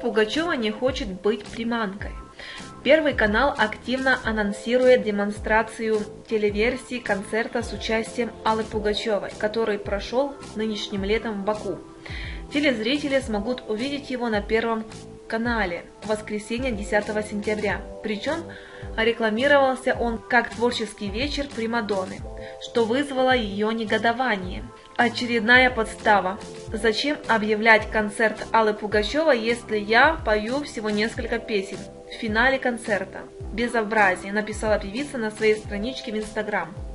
Пугачева не хочет быть приманкой. Первый канал активно анонсирует демонстрацию телеверсии концерта с участием Аллы Пугачевой, который прошел нынешним летом в Баку. Телезрители смогут увидеть его на Первом канале в воскресенье 10 сентября. Причем рекламировался он как творческий вечер примадонны, что вызвало ее негодование. Очередная подстава. Зачем объявлять концерт Аллы Пугачевой, если я пою всего несколько песен в финале концерта? Безобразие, написала певица на своей страничке в Инстаграм.